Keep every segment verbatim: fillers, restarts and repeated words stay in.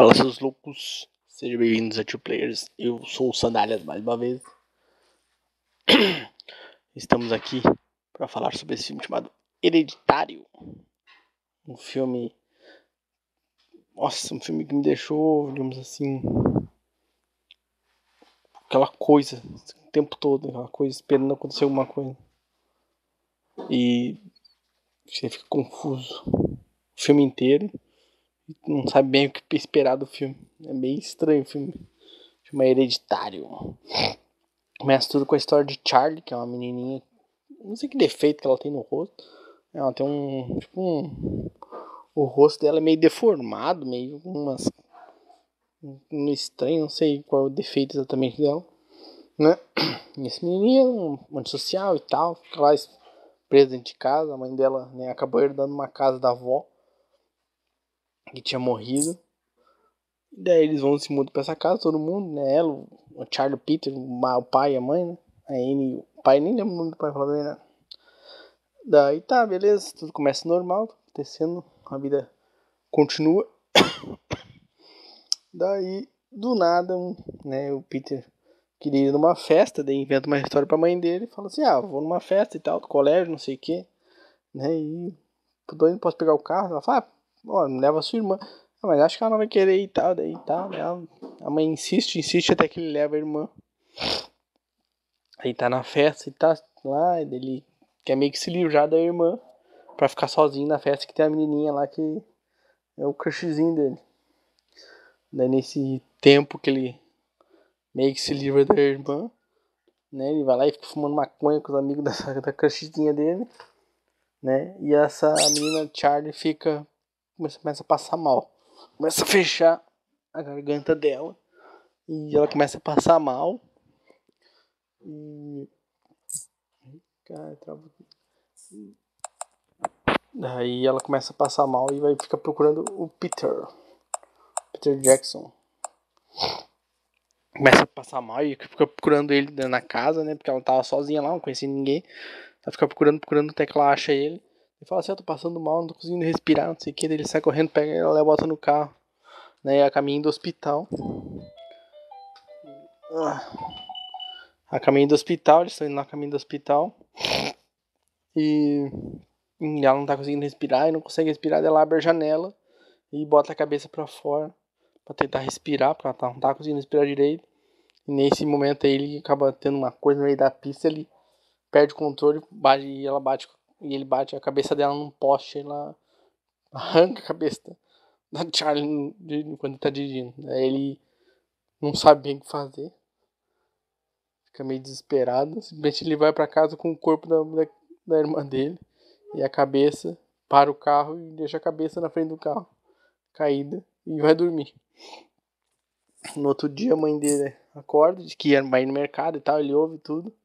Fala, seus loucos, sejam bem-vindos a Two Players. Eu sou o Sandalhas mais uma vez. Estamos aqui para falar sobre esse filme chamado Hereditário. Um filme... Nossa, um filme que me deixou, digamos assim... Aquela coisa, o tempo todo, aquela coisa esperando acontecer alguma coisa. E você fica confuso o filme inteiro. Não sabe bem o que esperar do filme. É bem estranho o filme. Chama Hereditário. Começa tudo com a história de Charlie, que é uma menininha. Não sei que defeito que ela tem no rosto. Ela tem um... Tipo um... O rosto dela é meio deformado. Meio umas... Um estranho. Não sei qual é o defeito exatamente dela. Né? E esse menininho é um antissocial e tal. Fica lá presa dentro de casa. A mãe dela, né, acabou herdando uma casa da avó que tinha morrido. Daí eles vão se mudar pra essa casa, todo mundo, né? Ela, o Charlie, o Peter, o pai e a mãe, né? A Anne, o pai, nem lembro o nome do pai, falava bem, né? Daí tá, beleza, tudo começa normal, acontecendo, a vida continua. Daí, do nada, né? O Peter queria ir numa festa, daí inventa uma história pra mãe dele, fala assim: ah, vou numa festa e tal, do colégio, não sei o que, né? E doido, posso pegar o carro? Ela fala: ah, ó, me leva a sua irmã. Ah, mas acho que ela não vai querer ir e tal. Daí tá, ela, a mãe insiste, insiste até que ele leva a irmã. Aí tá na festa e tá lá, ele quer meio que se livrar da irmã pra ficar sozinho na festa, que tem a menininha lá que é o crushzinho dele. Daí nesse tempo que ele meio que se livra da irmã, né, ele vai lá e fica fumando maconha com os amigos da, da crushzinha dele, né, e essa menina Charlie fica... começa a passar mal, começa a fechar a garganta dela e ela começa a passar mal e cara, travo... Daí ela começa a passar mal e vai ficar procurando o Peter Peter Jackson. Começa a passar mal e fica procurando ele na casa, né, porque ela não tava sozinha lá, não conhecia ninguém. Ela fica procurando, procurando até que ela acha ele. Ele fala assim: eu tô passando mal, não tô conseguindo respirar, não sei o que. Daí ele sai correndo, pega ela, bota no carro, né, a caminho do hospital. A caminho do hospital, eles estão indo lá a caminho do hospital. E, e ela não tá conseguindo respirar, e não consegue respirar. Daí ela abre a janela e bota a cabeça pra fora pra tentar respirar, porque ela não tá conseguindo respirar direito. E nesse momento aí ele acaba tendo uma coisa no meio da pista, ele perde o controle bate, e ela bate com... E ele bate a cabeça dela num poste, ela arranca a cabeça da Charlie quando tá dirigindo. Aí ele não sabe bem o que fazer, fica meio desesperado. Simplesmente ele vai pra casa com o corpo da, da, da irmã dele e a cabeça, para o carro e deixa a cabeça na frente do carro, caída, e vai dormir. No outro dia a mãe dele acorda, diz que vai no mercado e tal, ele ouve tudo,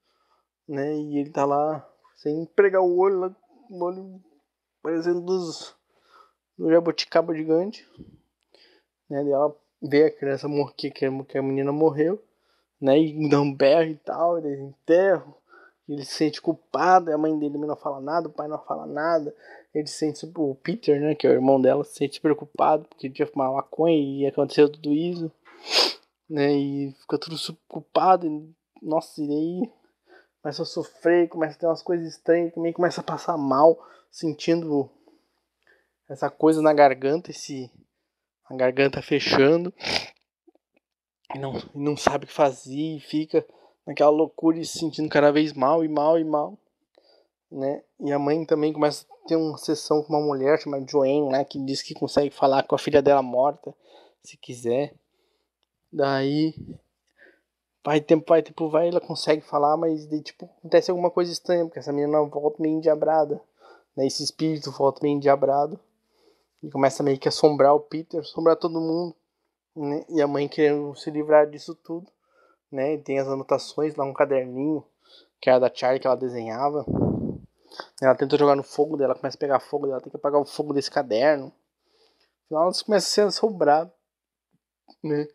né, e ele tá lá... Sem pregar o olho lá, o olho parecendo dos, do jabuticaba gigante, né? Daí ela vê a criança morrer, que a menina morreu, né? E dá um berro e tal, eles enterram, ele se sente culpado, a mãe dele não fala nada, o pai não fala nada, ele se sente, o Peter, né, que é o irmão dela, se sente preocupado, porque tinha fumado maconha e aconteceu tudo isso, né? E fica tudo culpado, e, nossa, e daí... Começa a sofrer, começa a ter umas coisas estranhas, também começa a passar mal, sentindo essa coisa na garganta, esse, a garganta fechando, e não, e não sabe o que fazer, e fica naquela loucura e se sentindo cada vez mal, e mal, e mal, né? E a mãe também começa a ter uma sessão com uma mulher chamada Joanne, né, que diz que consegue falar com a filha dela morta, se quiser. Daí... Vai tempo, vai tempo, vai, ela consegue falar, mas daí, tipo, acontece alguma coisa estranha, porque essa menina volta meio endiabrada, né? Esse espírito volta meio endiabrado, e começa meio que a assombrar o Peter, assombrar todo mundo, né? E a mãe querendo se livrar disso tudo, né? E tem as anotações lá, um caderninho, que era da Charlie, que ela desenhava. Ela tentou jogar no fogo dela, começa a pegar fogo dela, tem que apagar o fogo desse caderno. Afinal, ela começa a ser assombrada, né?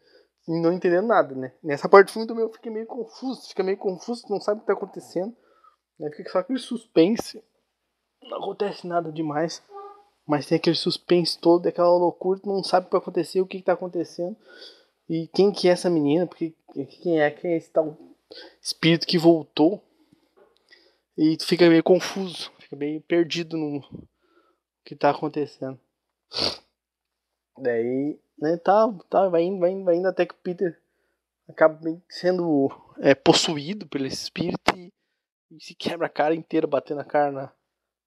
E não entendendo nada, né? Nessa parte do filme também eu fiquei meio confuso. Fica meio confuso, não sabe o que tá acontecendo, né? Fica só aquele suspense. Não acontece nada demais. mas tem aquele suspense todo, aquela loucura, tu não sabe o que vai acontecer, o que, que tá acontecendo, e quem que é essa menina, porque quem é, quem é esse tal espírito que voltou, e tu fica meio confuso, fica meio perdido no que tá acontecendo. Daí, né, tá, tá, vai indo, vai indo, vai indo, até que o Peter acaba sendo é, possuído pelo espírito e, e se quebra a cara inteira, batendo a cara na,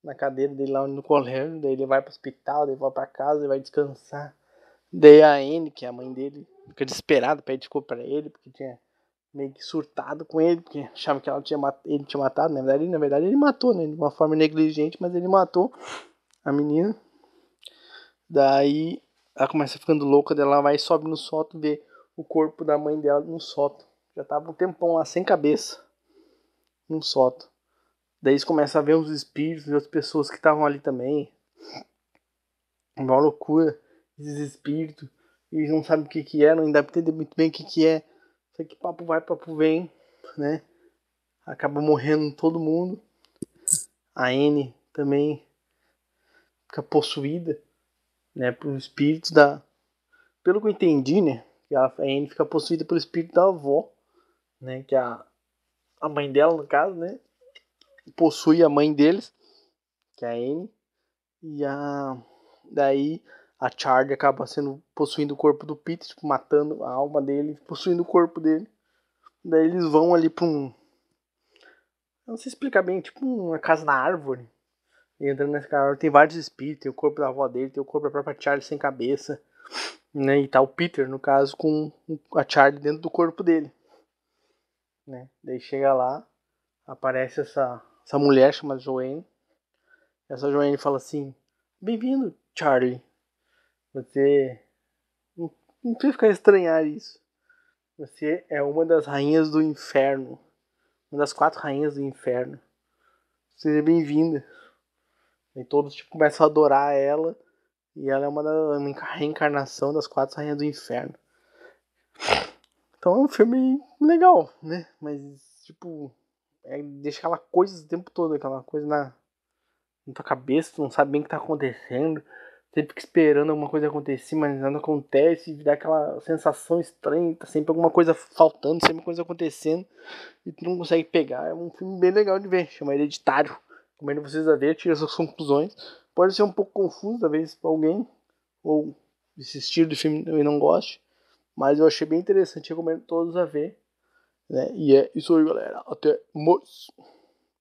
na cadeira dele lá no colégio. Daí ele vai pro hospital, daí vai pra casa, ele vai descansar. Daí a Anne, que é a mãe dele, fica desesperada, pede desculpa pra ele, porque tinha meio que surtado com ele, porque achava que ela tinha mat- ele tinha matado, na verdade, na verdade ele matou, né, de uma forma negligente, mas ele matou a menina. Daí ela começa ficando louca, daí ela vai e sobe no sótão, vê o corpo da mãe dela no sótão. Já tava um tempão lá, sem cabeça, no sótão. Daí eles começam a ver os espíritos e as pessoas que estavam ali também. Uma loucura, desespírito. Eles não sabem o que que é, não dá pra entender muito bem o que que é. Sei que papo vai, papo vem, né? Acaba morrendo todo mundo. A Anne também fica possuída, né, pelo espírito da... Pelo que eu entendi, né, que a Anne fica possuída pelo espírito da avó, né, que a, a mãe dela, no caso, né, possui a mãe deles, que é a Anne. E a... Daí... A Charlie acaba sendo, possuindo o corpo do Peter, tipo, matando a alma dele, possuindo o corpo dele. Daí eles vão ali pra um... Eu não sei explicar bem, tipo uma casa na árvore. E entrando nessa árvore tem vários espíritos, tem o corpo da avó dele, tem o corpo da própria Charlie sem cabeça, né? E tá o Peter, no caso, com a Charlie dentro do corpo dele, né? Daí chega lá, aparece essa, essa mulher chamada Joanne. Essa Joanne fala assim: "Bem-vindo, Charlie. Você não precisa ficar a estranhar isso. Você é uma das rainhas do inferno. Uma das quatro rainhas do inferno. Seja bem-vinda." E todos tipo, começam a adorar ela. E ela é uma, da, uma reencarnação das quatro rainhas do inferno. Então é um filme legal, né? Mas, tipo, é, deixa aquela coisa o tempo todo. Aquela coisa na, na tua cabeça. Tu não sabe bem o que tá acontecendo. Sempre fica esperando alguma coisa acontecer, mas nada acontece, e dá aquela sensação estranha, tá sempre alguma coisa faltando, sempre alguma coisa acontecendo, e tu não consegue pegar. É um filme bem legal de ver, chama Hereditário. Recomendo vocês a ver, tira suas conclusões. Pode ser um pouco confuso, talvez, pra alguém, ou esse estilo de filme eu não goste, mas eu achei bem interessante, recomendo todos a ver, né? E é isso aí, galera. Até mais!